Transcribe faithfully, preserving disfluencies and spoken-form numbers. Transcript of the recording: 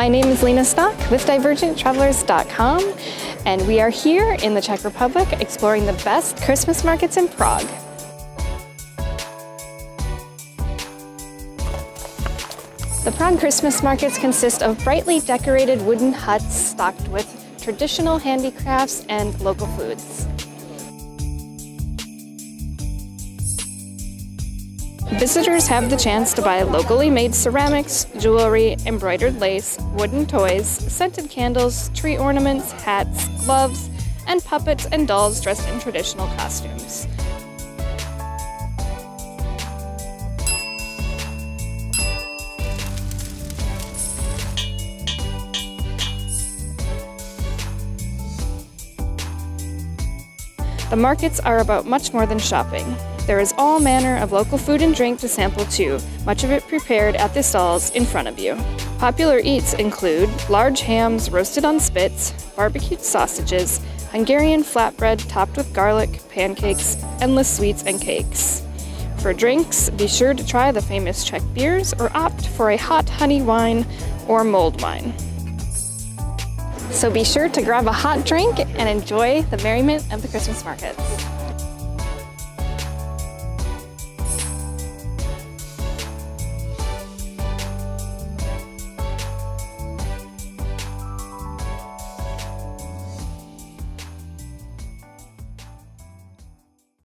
My name is Lina Stock with Divergent Travelers dot com, and we are here in the Czech Republic exploring the best Christmas markets in Prague. The Prague Christmas markets consist of brightly decorated wooden huts stocked with traditional handicrafts and local foods. Visitors have the chance to buy locally made ceramics, jewelry, embroidered lace, wooden toys, scented candles, tree ornaments, hats, gloves, and puppets and dolls dressed in traditional costumes. The markets are about much more than shopping. There is all manner of local food and drink to sample too, much of it prepared at the stalls in front of you. Popular eats include large hams roasted on spits, barbecued sausages, Hungarian flatbread topped with garlic, pancakes, endless sweets and cakes. For drinks, be sure to try the famous Czech beers or opt for a hot honey wine or mulled wine. So be sure to grab a hot drink and enjoy the merriment of the Christmas markets.